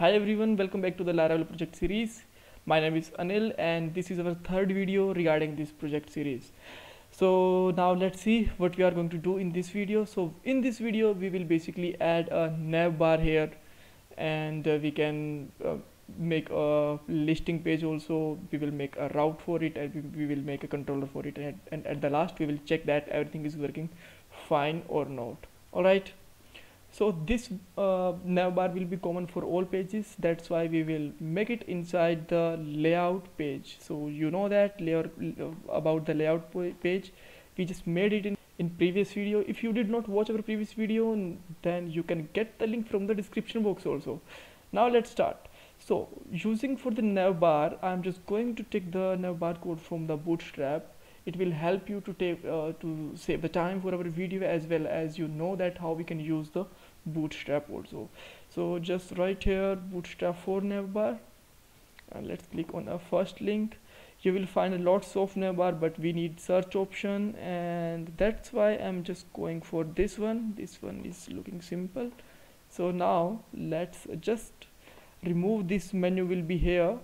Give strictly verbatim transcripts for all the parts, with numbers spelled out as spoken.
Hi everyone, welcome back to the Laravel project series. My name is Anil and this is our third video regarding this project series. So now let's see what we are going to do in this video. So in this video we will basically add a nav bar here, and uh, we can uh, make a listing page also. We will make a route for it, and we, we will make a controller for it, and, and at the last we will check that everything is working fine or not. Alright, so this uh, navbar will be common for all pages. That's why we will make it inside the layout page. So you know that layer about the layout page, we just made it in in previous video. If you did not watch our previous video, then you can get the link from the description box also. Now let's start. So using for the navbar, I'm just going to take the navbar code from the Bootstrap. It will help you to take uh, to save the time for our video, as well as you know that how we can use the Bootstrap also. So just right here, Bootstrap for navbar, and let's click on our first link. You will find lots of navbar, but we need search option, and that's why I'm just going for this one. This one is looking simple. So now let's just remove this menu will be here,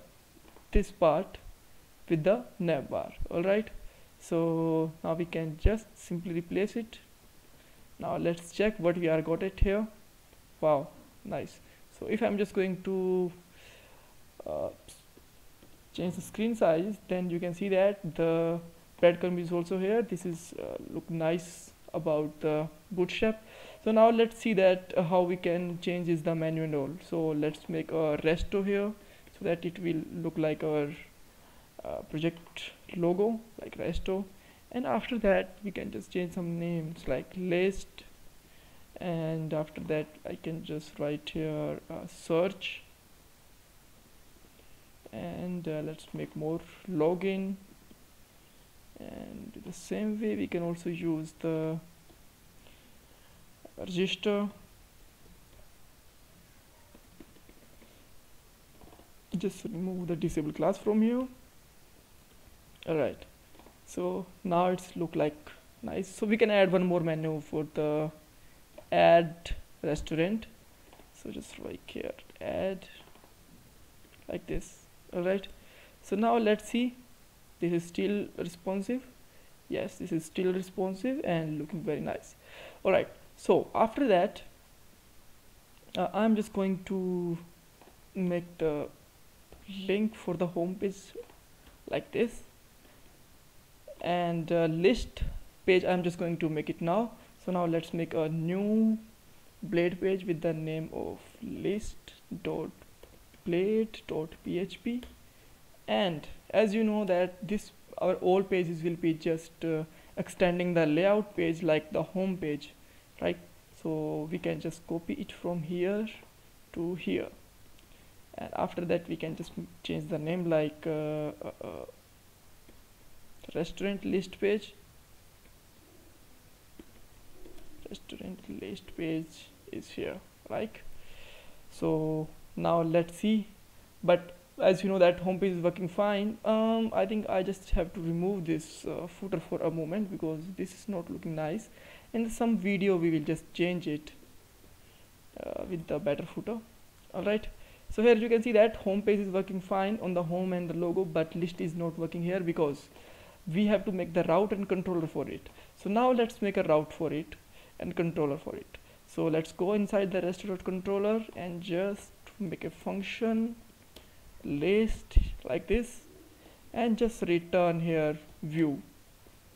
this part with the navbar. Alright, so now we can just simply replace it. Now let's check what we are got it here. Wow, nice. So if I'm just going to uh, change the screen size, then you can see that the breadcrumb is also here. This is uh, look nice about the Bootstrap. So now let's see that uh, how we can change is the menu and all. So let's make a resto here so that it will look like our uh, project logo, like resto, and after that we can just change some names like list, and after that I can just write here uh, search, and uh, let's make more login, and the same way we can also use the register. Just remove the disabled class from here. Alright, so now it's look like nice. So we can add one more menu for the add restaurant. So just right here, add, like this. Alright, so now let's see. This is still responsive. Yes, this is still responsive and looking very nice. Alright, so after that uh, I'm just going to make the link for the home page like this, and uh, list page I'm just going to make it now. So now let's make a new blade page with the name of list dot blade dot p h p, and as you know that this our old pages will be just uh, extending the layout page like the home page, right? So we can just copy it from here to here, and after that we can just change the name like uh, uh, uh, restaurant list page, restaurant list page is here, like so. Now let's see, but as you know that home page is working fine. um I think I just have to remove this uh, footer for a moment because this is not looking nice. In some video we will just change it uh, with the better footer. Alright, so here you can see that home page is working fine on the home and the logo, but list is not working here because we have to make the route and controller for it. So now let's make a route for it and controller for it. So let's go inside the restaurant controller and just make a function list like this, and just return here view,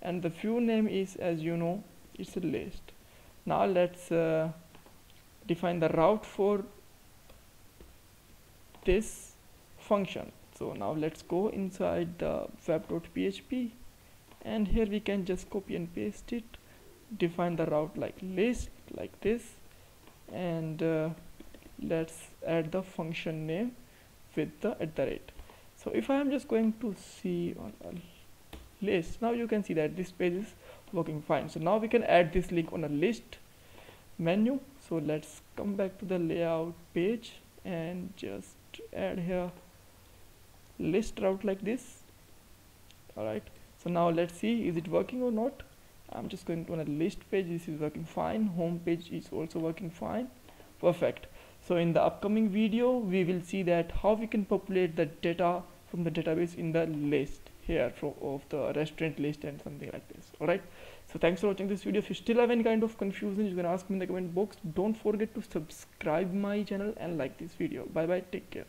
and the view name is, as you know, it's a list. Now let's uh, define the route for this function. So now let's go inside the web dot p h p, and here we can just copy and paste it, define the route like list like this, and uh, let's add the function name with the at the rate. So if I am just going to see on a list, now you can see that this page is working fine. So now we can add this link on a list menu. So let's come back to the layout page and just add here list route like this. Alright, so now let's see is it working or not. I'm just going to on a list page. This is working fine. Home page is also working fine. Perfect. So in the upcoming video, we will see that how we can populate the data from the database in the list here from, of the restaurant list and something like this. Alright, so thanks for watching this video. If you still have any kind of confusion, you can ask me in the comment box. Don't forget to subscribe my channel and like this video. Bye bye, take care.